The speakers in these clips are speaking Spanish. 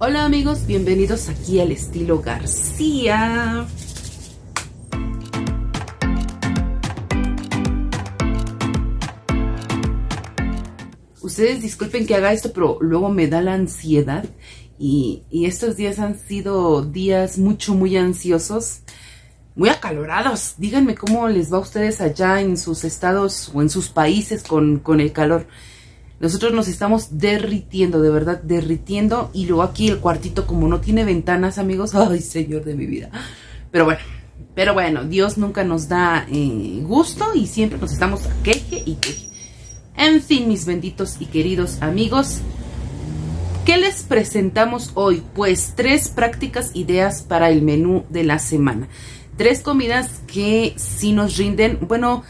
Hola amigos, bienvenidos aquí al Estilo García. Ustedes disculpen que haga esto, pero luego me da la ansiedad y estos días han sido días muy ansiosos, muy acalorados. Díganme cómo les va a ustedes allá en sus estados o en sus países con el calor. Nosotros nos estamos derritiendo, de verdad, derritiendo. Y luego aquí el cuartito, como no tiene ventanas, amigos, ¡ay, señor de mi vida! Pero bueno, Dios nunca nos da gusto y siempre nos estamos a queje y queje. En fin, mis benditos y queridos amigos, ¿qué les presentamos hoy? Pues 3 prácticas ideas para el menú de la semana. 3 comidas que sí nos rinden, bueno...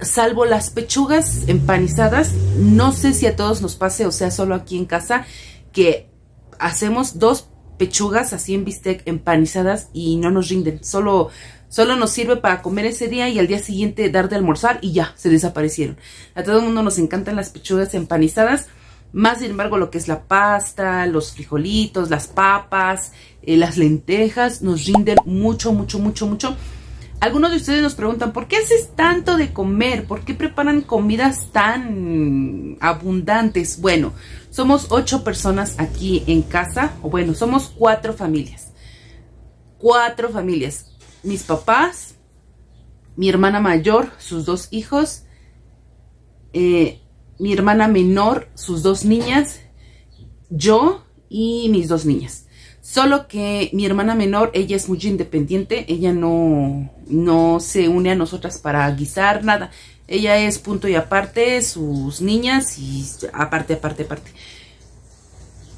Salvo las pechugas empanizadas, no sé si a todos nos pase, o sea, solo aquí en casa, que hacemos 2 pechugas así en bistec empanizadas y no nos rinden. Solo nos sirve para comer ese día y al día siguiente dar de almorzar y ya, se desaparecieron. A todo el mundo nos encantan las pechugas empanizadas, más sin embargo lo que es la pasta, los frijolitos, las papas, las lentejas, nos rinden mucho. Algunos de ustedes nos preguntan, ¿por qué haces tanto de comer? ¿Por qué preparan comidas tan abundantes? Bueno, somos 8 personas aquí en casa. O bueno, somos 4 familias. 4 familias. Mis papás, mi hermana mayor, sus 2 hijos, mi hermana menor, sus 2 niñas, yo y mis 2 niñas. Solo que mi hermana menor, ella es muy independiente, ella no se une a nosotras para guisar, nada. Ella es punto y aparte, sus niñas y aparte.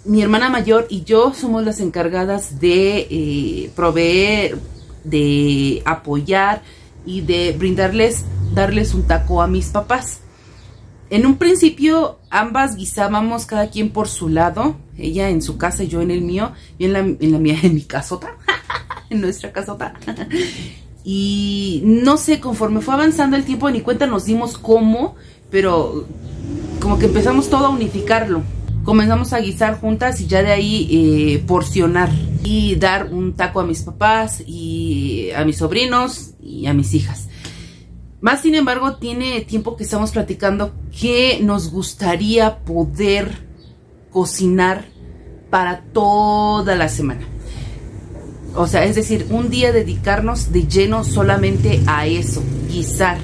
Mi hermana mayor y yo somos las encargadas de proveer, de apoyar y de darles un taco a mis papás. En un principio ambas guisábamos cada quien por su lado, ella en su casa y yo en el mío, yo en la mía, en mi casota, en nuestra casota. Y no sé, conforme fue avanzando el tiempo, ni cuenta nos dimos cómo, pero como que empezamos todo a unificarlo. Comenzamos a guisar juntas y ya de ahí porcionar y dar un taco a mis papás y a mis sobrinos y a mis hijas. Más sin embargo, tiene tiempo que estamos platicando que nos gustaría poder cocinar para toda la semana. O sea, es decir, un día dedicarnos de lleno solamente a eso, guisar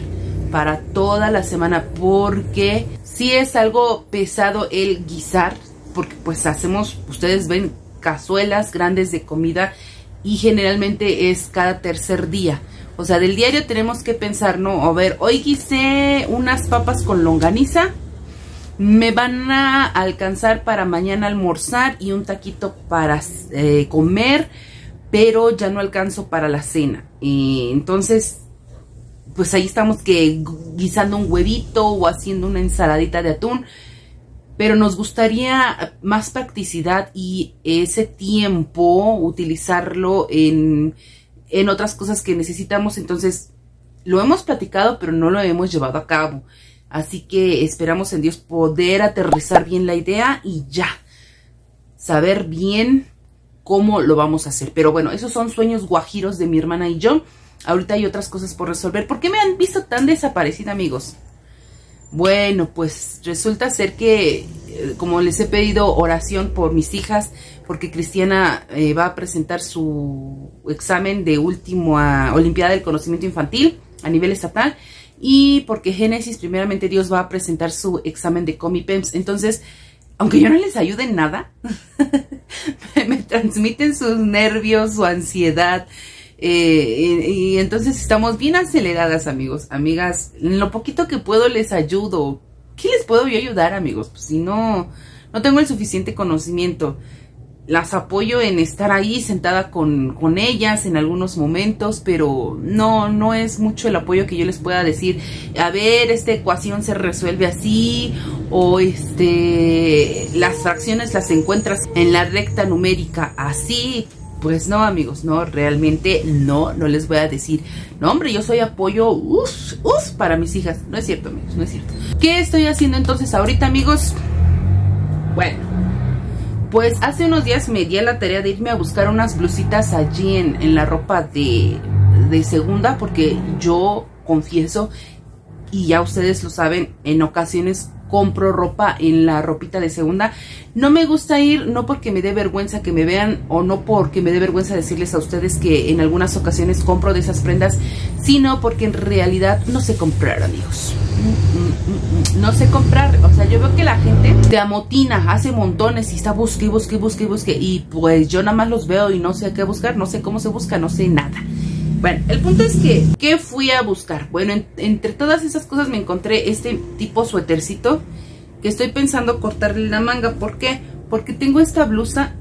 para toda la semana, porque sí es algo pesado el guisar, porque pues hacemos, ustedes ven, cazuelas grandes de comida y generalmente es cada tercer día. O sea, del diario tenemos que pensar, ¿no? A ver, hoy guisé unas papas con longaniza. Me van a alcanzar para mañana almorzar y un taquito para comer. Pero ya no alcanzo para la cena. Entonces, pues ahí estamos que guisando un huevito o haciendo una ensaladita de atún. Pero nos gustaría más practicidad y ese tiempo utilizarlo en otras cosas que necesitamos. Entonces lo hemos platicado pero no lo hemos llevado a cabo, así que esperamos en Dios poder aterrizar bien la idea y ya saber bien cómo lo vamos a hacer. Pero bueno, esos son sueños guajiros de mi hermana y yo. Ahorita hay otras cosas por resolver. ¿Por qué me han visto tan desaparecida, amigos? Bueno, pues resulta ser que como les he pedido oración por mis hijas, porque Cristiana va a presentar su examen de última Olimpiada del Conocimiento Infantil a nivel estatal, y porque Génesis, primeramente Dios, va a presentar su examen de Comipems. Entonces, aunque yo no les ayude en nada, me transmiten sus nervios, su ansiedad, y entonces estamos bien aceleradas, amigos, amigas. En lo poquito que puedo les ayudo. ¿Qué les puedo yo ayudar, amigos? Pues si no tengo el suficiente conocimiento. Las apoyo en estar ahí sentada con ellas en algunos momentos, pero no es mucho el apoyo que yo les pueda decir. A ver, esta ecuación se resuelve así, o las fracciones las encuentras en la recta numérica así. Pues no, amigos, no, realmente no les voy a decir, no, hombre, yo soy apoyo, para mis hijas. No es cierto, amigos, no es cierto. ¿Qué estoy haciendo entonces ahorita, amigos? Bueno, Pues hace unos días me di a la tarea de irme a buscar unas blusitas allí en la ropa de segunda, porque yo confieso, y ya ustedes lo saben, en ocasiones compro ropa en la ropita de segunda. No me gusta ir, no porque me dé vergüenza que me vean, o no porque me dé vergüenza decirles a ustedes que en algunas ocasiones compro de esas prendas, sino porque en realidad no sé comprar, amigos. No sé comprar. O sea, yo veo que la gente se amotina, hace montones y está busque, busque, busque, busque, y pues yo nada más los veo y no sé qué buscar, no sé cómo se busca, no sé nada. Bueno, el punto es que, ¿qué fui a buscar? Bueno, entre todas esas cosas me encontré este tipo suétercito que estoy pensando cortarle la manga. ¿Por qué? Porque tengo esta blusa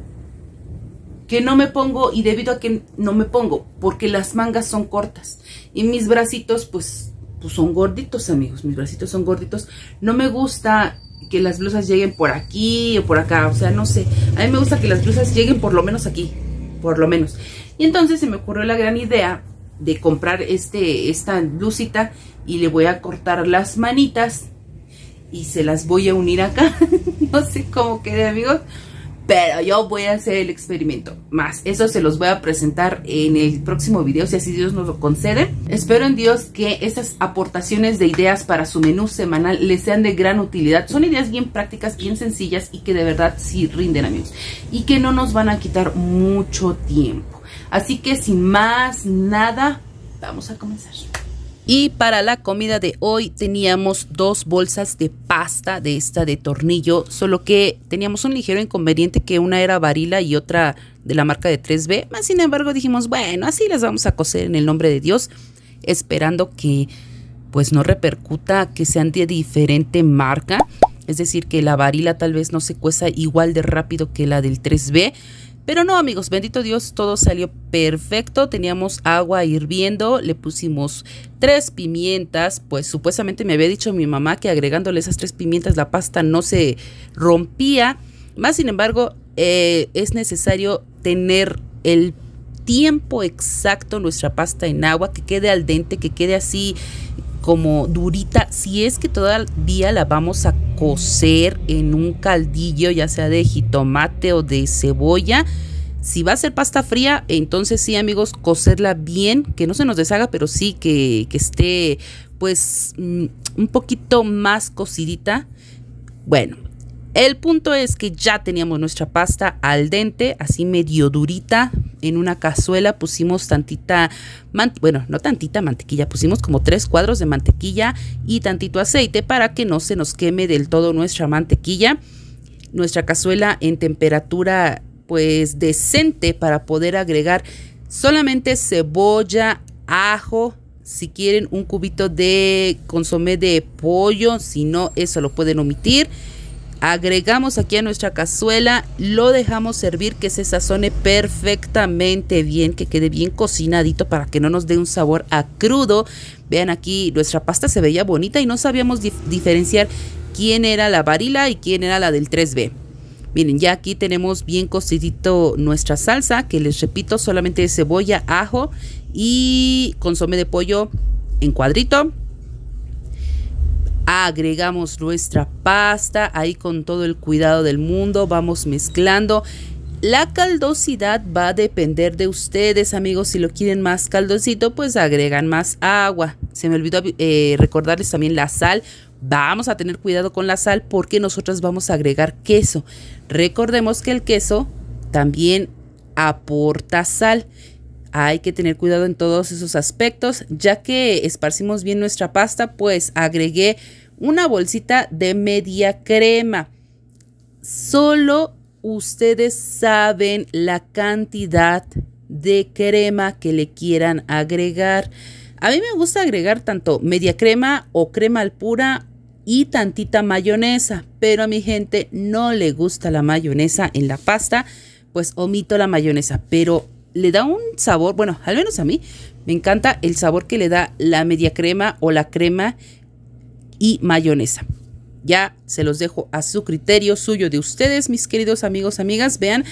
que no me pongo, y debido a que no me pongo, porque las mangas son cortas y mis bracitos pues son gorditos, amigos, mis bracitos son gorditos. No me gusta que las blusas lleguen por aquí o por acá, o sea, no sé. A mí me gusta que las blusas lleguen por lo menos aquí, por lo menos. Y entonces se me ocurrió la gran idea de comprar esta blusita, y le voy a cortar las manitas y se las voy a unir acá. No sé cómo quede, amigos, pero yo voy a hacer el experimento. Más, eso se los voy a presentar en el próximo video, si así Dios nos lo concede. Espero en Dios que estas aportaciones de ideas para su menú semanal les sean de gran utilidad. Son ideas bien prácticas, bien sencillas, y que de verdad sí rinden, amigos, y que no nos van a quitar mucho tiempo. Así que sin más nada, vamos a comenzar. Y para la comida de hoy teníamos 2 bolsas de pasta de esta de tornillo, solo que teníamos un ligero inconveniente, que una era Barilla y otra de la marca de 3B. Mas sin embargo dijimos, bueno, así las vamos a cocer en el nombre de Dios, esperando que pues no repercuta que sean de diferente marca. Es decir, que la Barilla tal vez no se cueza igual de rápido que la del 3B. Pero no, amigos, bendito Dios, todo salió perfecto. Teníamos agua hirviendo, le pusimos 3 pimientas. Pues supuestamente me había dicho mi mamá que agregándole esas 3 pimientas la pasta no se rompía. Más sin embargo, es necesario tener el tiempo exacto nuestra pasta en agua, que quede al dente, que quede así como durita. Si es que todavía la vamos a cocer en un caldillo, ya sea de jitomate o de cebolla. Si va a ser pasta fría, entonces sí, amigos, cocerla bien, que no se nos deshaga, pero sí que esté pues un poquito más cocidita. Bueno, el punto es que ya teníamos nuestra pasta al dente, así medio durita. En una cazuela pusimos tantita, bueno, no tantita mantequilla, pusimos como 3 cuadros de mantequilla y tantito aceite para que no se nos queme del todo nuestra mantequilla. Nuestra cazuela en temperatura pues decente, para poder agregar solamente cebolla, ajo, si quieren un cubito de consomé de pollo, si no, eso lo pueden omitir. Agregamos aquí a nuestra cazuela, lo dejamos servir, que se sazone perfectamente bien, que quede bien cocinadito para que no nos dé un sabor a crudo. Vean, aquí nuestra pasta se veía bonita y no sabíamos diferenciar quién era la Barilla y quién era la del 3B. Miren, ya aquí tenemos bien cocidito nuestra salsa, que les repito, solamente cebolla, ajo y consomé de pollo en cuadrito. Agregamos nuestra pasta, ahí con todo el cuidado del mundo vamos mezclando. La caldosidad va a depender de ustedes, amigos. Si lo quieren más caldosito, pues agregan más agua. Se me olvidó recordarles también la sal. Vamos a tener cuidado con la sal, porque nosotros vamos a agregar queso. Recordemos que el queso también aporta sal. Hay que tener cuidado en todos esos aspectos. Ya que esparcimos bien nuestra pasta, pues agregué una bolsita de media crema. Solo ustedes saben la cantidad de crema que le quieran agregar. A mí me gusta agregar tanto media crema o crema al pura y tantita mayonesa, pero a mi gente no le gusta la mayonesa en la pasta, pues omito la mayonesa, pero le da un sabor, bueno, al menos a mí me encanta el sabor que le da la media crema o la crema y mayonesa. Ya se los dejo a su criterio, suyo, de ustedes, mis queridos amigos, amigas. Vean,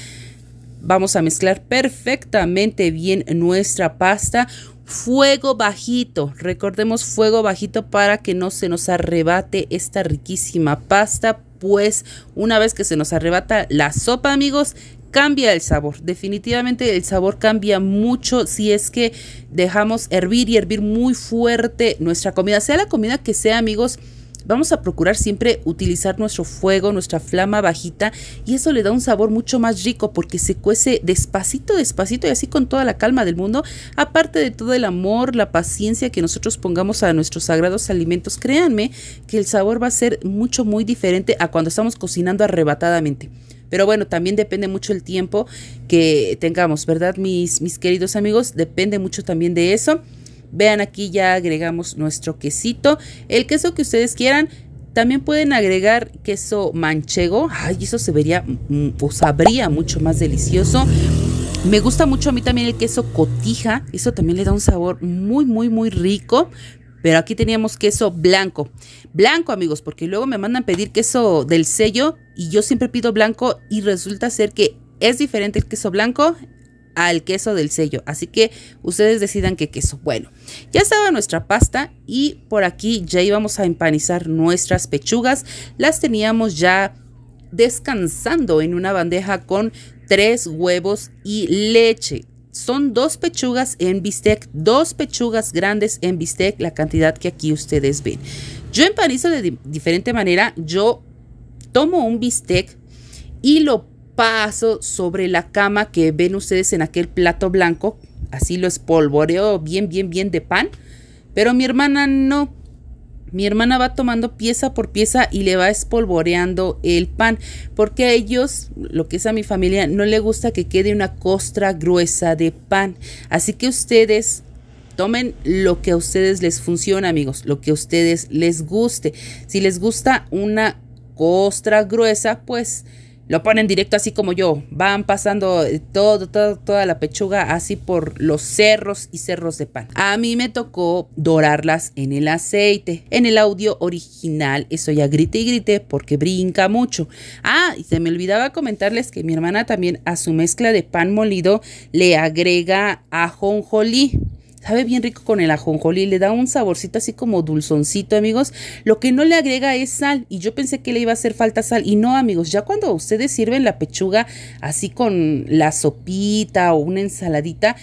vamos a mezclar perfectamente bien nuestra pasta. Fuego bajito, recordemos, fuego bajito, para que no se nos arrebate esta riquísima pasta. pues una vez que se nos arrebata la sopa, amigos, cambia el sabor. Definitivamente el sabor cambia mucho si es que dejamos hervir y hervir muy fuerte nuestra comida. Sea la comida que sea, amigos, vamos a procurar siempre utilizar nuestro fuego, nuestra flama bajita, y eso le da un sabor mucho más rico porque se cuece despacito, despacito, y así con toda la calma del mundo. Aparte de todo el amor, la paciencia que nosotros pongamos a nuestros sagrados alimentos, créanme que el sabor va a ser mucho, muy diferente a cuando estamos cocinando arrebatadamente. Pero bueno, también depende mucho el tiempo que tengamos, ¿verdad, mis queridos amigos? Depende mucho también de eso. Vean, aquí ya agregamos nuestro quesito, el queso que ustedes quieran. También pueden agregar queso manchego. Ay, eso se vería o sabría mucho más delicioso. Me gusta mucho a mí también el queso cotija. Eso también le da un sabor muy, muy, muy rico. Pero aquí teníamos queso blanco. Blanco, amigos, porque luego me mandan pedir queso del sello y yo siempre pido blanco y resulta ser que es diferente el queso blanco al queso del sello. Así que ustedes decidan qué queso. Bueno, ya estaba nuestra pasta y por aquí ya íbamos a empanizar nuestras pechugas. Las teníamos ya descansando en una bandeja con 3 huevos y leche. Son 2 pechugas en bistec, 2 pechugas grandes en bistec, la cantidad que aquí ustedes ven. Yo empanizo de diferente manera. Yo tomo un bistec y lo paso sobre la cama que ven ustedes en aquel plato blanco. Así lo espolvoreo bien, bien, bien de pan. Pero mi hermana no. Mi hermana va tomando pieza por pieza y le va espolvoreando el pan, porque a ellos, lo que es a mi familia, no le gusta que quede una costra gruesa de pan. Así que ustedes tomen lo que a ustedes les funciona, amigos, lo que a ustedes les guste. Si les gusta una costra gruesa, pues lo ponen directo así como yo. Van pasando toda la pechuga así por los cerros y cerros de pan. A mí me tocó dorarlas en el aceite. En el audio original, eso ya grité y grité porque brinca mucho. Ah, y se me olvidaba comentarles que mi hermana también a su mezcla de pan molido le agrega ajonjolí. Sabe bien rico con el ajonjolí, le da un saborcito así como dulzoncito, amigos. Lo que no le agrega es sal, y yo pensé que le iba a hacer falta sal, y no, amigos. Ya cuando ustedes sirven la pechuga así con la sopita o una ensaladita,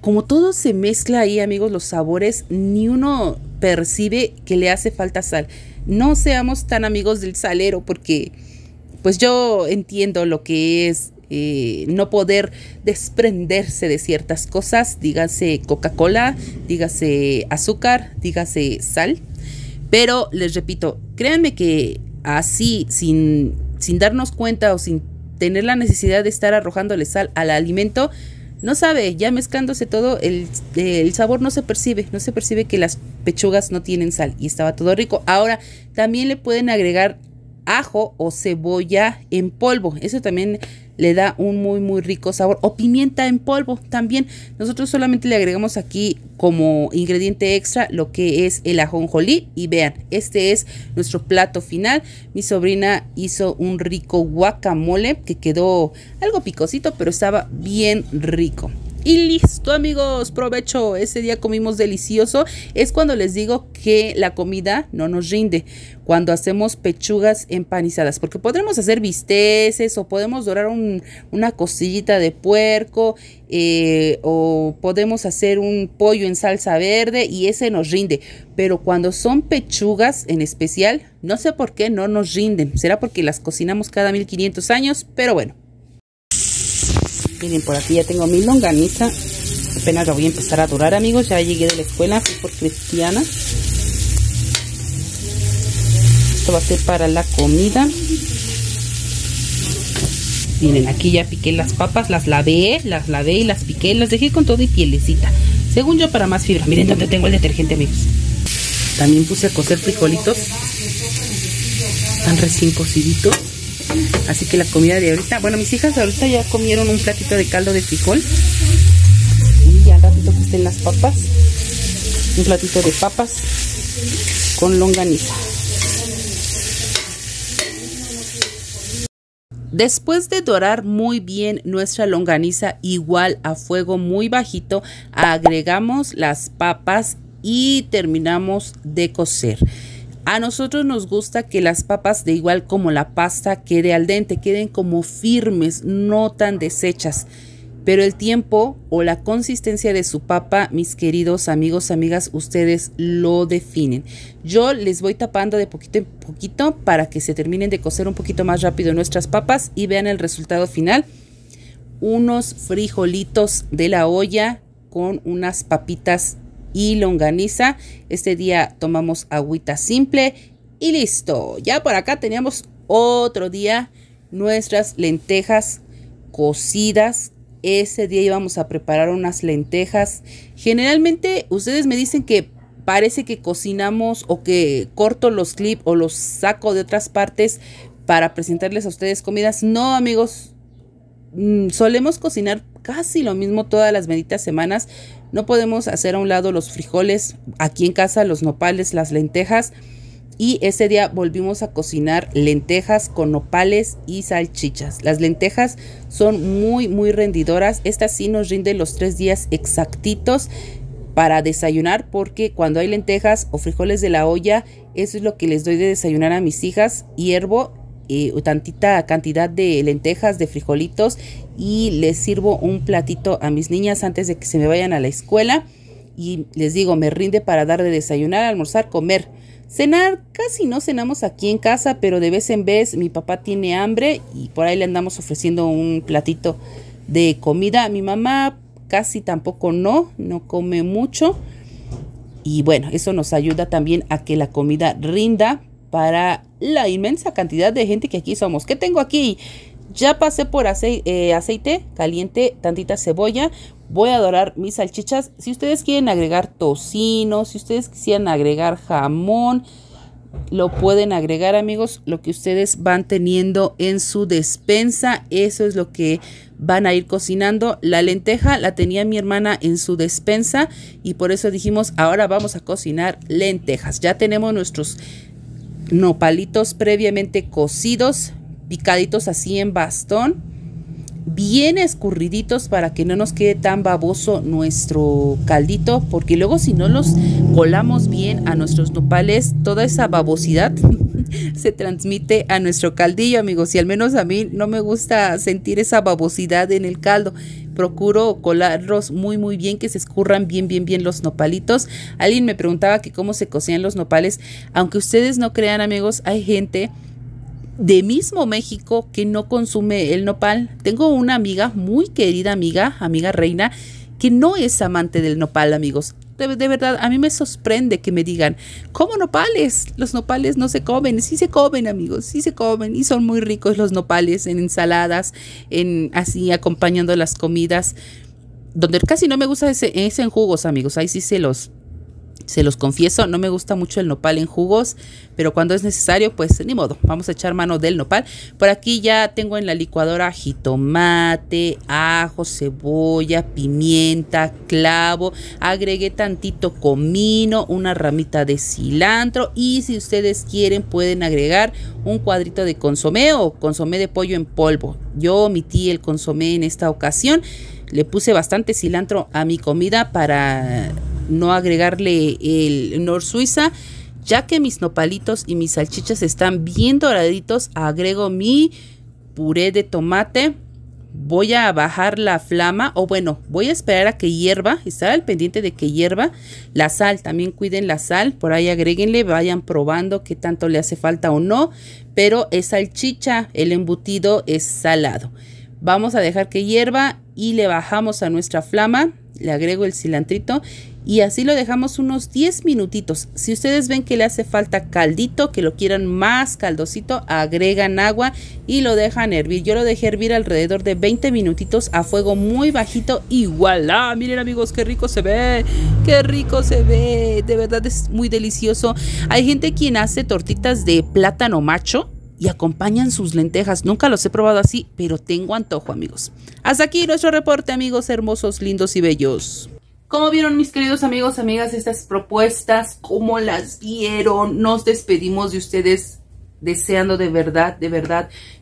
como todo se mezcla ahí, amigos, los sabores, ni uno percibe que le hace falta sal. No seamos tan amigos del salero, porque pues yo entiendo lo que es no poder desprenderse de ciertas cosas, dígase Coca-Cola, dígase azúcar, dígase sal. Pero les repito, créanme que así, sin darnos cuenta o sin tener la necesidad de estar arrojándole sal al alimento, no sabe, ya mezclándose todo, el sabor no se percibe. No se percibe que las pechugas no tienen sal, y estaba todo rico. Ahora, también le pueden agregar ajo o cebolla en polvo, eso también le da un muy, muy rico sabor. O pimienta en polvo también. Nosotros solamente le agregamos aquí como ingrediente extra lo que es el ajonjolí. Y vean, este es nuestro plato final. Mi sobrina hizo un rico guacamole que quedó algo picosito, pero estaba bien rico. Y listo, amigos, provecho. Ese día comimos delicioso. Es cuando les digo que la comida no nos rinde, cuando hacemos pechugas empanizadas, porque podremos hacer bisteces, o podemos dorar una costillita de puerco, o podemos hacer un pollo en salsa verde, y ese nos rinde. Pero cuando son pechugas en especial, no sé por qué no nos rinden. Será porque las cocinamos cada 1500 años, pero bueno. Miren, por aquí ya tengo mi longaniza. Apenas la voy a empezar a dorar, amigos. Ya llegué de la escuela, fui por Cristiana. Esto va a ser para la comida. Miren, aquí ya piqué las papas, las lavé y las piqué. Las dejé con todo y pielecita, según yo, para más fibra. Miren dónde tengo el detergente, amigos. También puse a cocer frijolitos. Están recién cociditos. Así que la comida de ahorita, bueno, mis hijas ahorita ya comieron un platito de caldo de frijol, y ya al ratito que estén las papas, un platito de papas con longaniza. Después de dorar muy bien nuestra longaniza, igual a fuego muy bajito, agregamos las papas y terminamos de cocer. A nosotros nos gusta que las papas, de igual como la pasta, quede al dente, queden como firmes, no tan deshechas. Pero el tiempo o la consistencia de su papa, mis queridos amigos, amigas, ustedes lo definen. Yo les voy tapando de poquito en poquito para que se terminen de cocer un poquito más rápido nuestras papas y vean el resultado final. Unos frijolitos de la olla con unas papitas y longaniza. Este día tomamos agüita simple y listo. Ya por acá teníamos otro día nuestras lentejas cocidas. Ese día íbamos a preparar unas lentejas. Generalmente ustedes me dicen que parece que cocinamos o que corto los clips o los saco de otras partes para presentarles a ustedes comidas. No, amigos, solemos cocinar casi lo mismo todas las benditas semanas. No podemos hacer a un lado los frijoles, aquí en casa los nopales, las lentejas. Y ese día volvimos a cocinar lentejas con nopales y salchichas. Las lentejas son muy rendidoras. Esta sí nos rinde los 3 días exactitos para desayunar, porque cuando hay lentejas o frijoles de la olla, eso es lo que les doy de desayunar a mis hijas. Hiervo tantita cantidad de lentejas, de frijolitos, y les sirvo un platito a mis niñas antes de que se me vayan a la escuela. Y les digo, me rinde para dar de desayunar, almorzar, comer. Cenar, casi no cenamos aquí en casa, pero de vez en vez mi papá tiene hambre y por ahí le andamos ofreciendo un platito de comida. Mi mamá casi tampoco no come mucho. Y bueno, eso nos ayuda también a que la comida rinda para la inmensa cantidad de gente que aquí somos. ¿Qué tengo aquí? Ya pasé por aceite caliente, tantita cebolla. Voy a dorar mis salchichas. Si ustedes quieren agregar tocino, si ustedes quisieran agregar jamón, lo pueden agregar, amigos. Lo que ustedes van teniendo en su despensa, eso es lo que van a ir cocinando. La lenteja la tenía mi hermana en su despensa y por eso dijimos, ahora vamos a cocinar lentejas. Ya tenemos nuestros nopalitos previamente cocidos, picaditos así en bastón, bien escurriditos para que no nos quede tan baboso nuestro caldito, porque luego si no los colamos bien a nuestros nopales, toda esa babosidad se transmite a nuestro caldillo, amigos, y al menos a mí no me gusta sentir esa babosidad en el caldo. Procuro colarlos muy bien, que se escurran bien los nopalitos. Alguien me preguntaba que cómo se cocían los nopales. Aunque ustedes no crean, amigos, hay gente de mismo México que no consume el nopal. Tengo una amiga, muy querida amiga, amiga reina, que no es amante del nopal, amigos. De verdad, a mí me sorprende que me digan, ¿cómo nopales? Los nopales no se comen. Sí se comen, amigos, sí se comen. Y son muy ricos los nopales en ensaladas, en así acompañando las comidas. Donde casi no me gusta es en jugos, amigos. Ahí sí se los confieso, no me gusta mucho el nopal en jugos, pero cuando es necesario, pues ni modo, vamos a echar mano del nopal. Por aquí ya tengo en la licuadora jitomate, ajo, cebolla, pimienta, clavo. Agregué tantito comino, una ramita de cilantro y si ustedes quieren pueden agregar un cuadrito de consomé o consomé de pollo en polvo. Yo omití el consomé en esta ocasión, le puse bastante cilantro a mi comida para no agregarle el nor suiza. Ya que mis nopalitos y mis salchichas están bien doraditos, agrego mi puré de tomate. Voy a bajar la flama, o bueno, voy a esperar a que hierva, estar al pendiente de que hierva. La sal, también cuiden la sal, por ahí agréguenle, vayan probando qué tanto le hace falta o no, pero es salchicha, el embutido es salado. Vamos a dejar que hierva y le bajamos a nuestra flama, le agrego el cilantrito y así lo dejamos unos 10 minutitos. Si ustedes ven que le hace falta caldito, que lo quieran más caldosito, agregan agua y lo dejan hervir. Yo lo dejé hervir alrededor de 20 minutitos a fuego muy bajito y voilà. Miren, amigos, qué rico se ve, qué rico se ve, de verdad es muy delicioso. Hay gente quien hace tortitas de plátano macho y acompañan sus lentejas. Nunca los he probado así, pero tengo antojo, amigos. Hasta aquí nuestro reporte, amigos hermosos, lindos y bellos. ¿Cómo vieron, mis queridos amigos, amigas, estas propuestas? ¿Cómo las vieron? Nos despedimos de ustedes deseando de verdad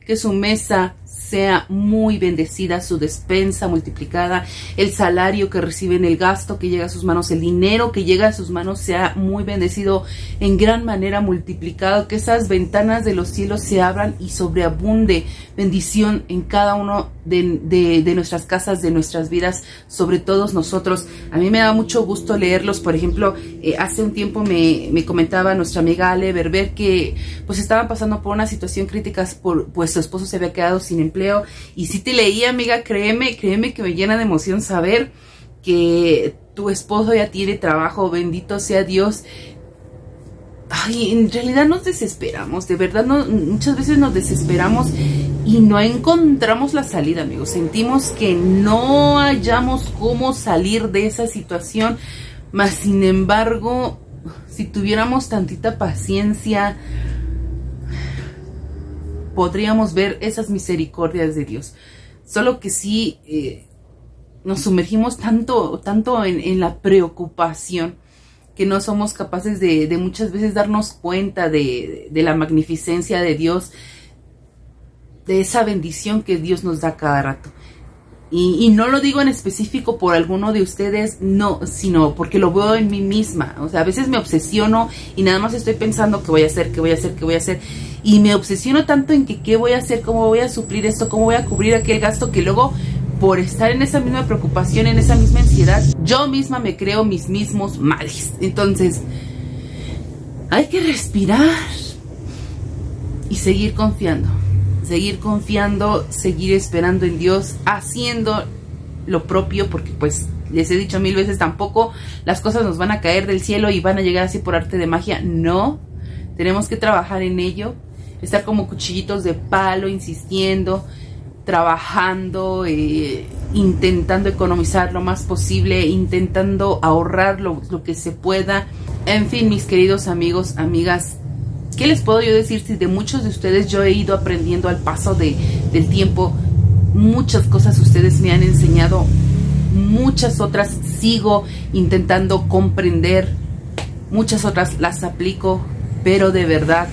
que su mesa sea muy bendecida su despensa, multiplicada, el salario que reciben, el gasto que llega a sus manos, el dinero que llega a sus manos sea muy bendecido, en gran manera multiplicado, que esas ventanas de los cielos se abran y sobreabunde bendición en cada uno de nuestras casas, de nuestras vidas, sobre todos nosotros. A mí me da mucho gusto leerlos. Por ejemplo, hace un tiempo me comentaba nuestra amiga Ale Berber que pues estaban pasando por una situación crítica, pues su esposo se había quedado sin empleo. Y si te leía, amiga, créeme que me llena de emoción saber que tu esposo ya tiene trabajo, bendito sea Dios. Ay, en realidad nos desesperamos, de verdad, muchas veces nos desesperamos y no encontramos la salida, amigos. Sentimos que no hallamos cómo salir de esa situación, mas sin embargo, si tuviéramos tantita paciencia, podríamos ver esas misericordias de Dios. Solo que sí, nos sumergimos tanto en la preocupación, que no somos capaces de muchas veces darnos cuenta de la magnificencia de Dios, de esa bendición que Dios nos da cada rato. Y no lo digo en específico por alguno de ustedes, no, sino porque lo veo en mí misma. O sea, a veces me obsesiono y nada más estoy pensando qué voy a hacer, qué voy a hacer, qué voy a hacer. Y me obsesiono tanto en que qué voy a hacer, cómo voy a suplir esto, cómo voy a cubrir aquel gasto, que luego, por estar en esa misma preocupación, en esa misma ansiedad, yo misma me creo mis mismos males. Entonces, hay que respirar y seguir confiando. Seguir confiando, seguir esperando en Dios, haciendo lo propio, porque pues les he dicho mil veces, tampoco las cosas nos van a caer del cielo y van a llegar así por arte de magia. No, tenemos que trabajar en ello, estar como cuchillitos de palo, insistiendo, trabajando, intentando economizar lo más posible, intentando ahorrar lo que se pueda. En fin, mis queridos amigos, amigas, ¿qué les puedo yo decir? Si de muchos de ustedes yo he ido aprendiendo al paso del tiempo, muchas cosas ustedes me han enseñado, muchas otras sigo intentando comprender, muchas otras las aplico, pero de verdad,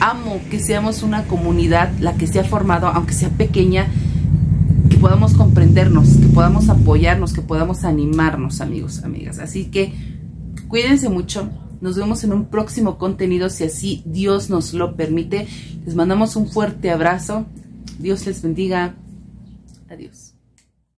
amo que seamos una comunidad, la que se ha formado, aunque sea pequeña, que podamos comprendernos, que podamos apoyarnos, que podamos animarnos, amigos, amigas. Así que cuídense mucho, nos vemos en un próximo contenido, si así Dios nos lo permite. Les mandamos un fuerte abrazo, Dios les bendiga, adiós.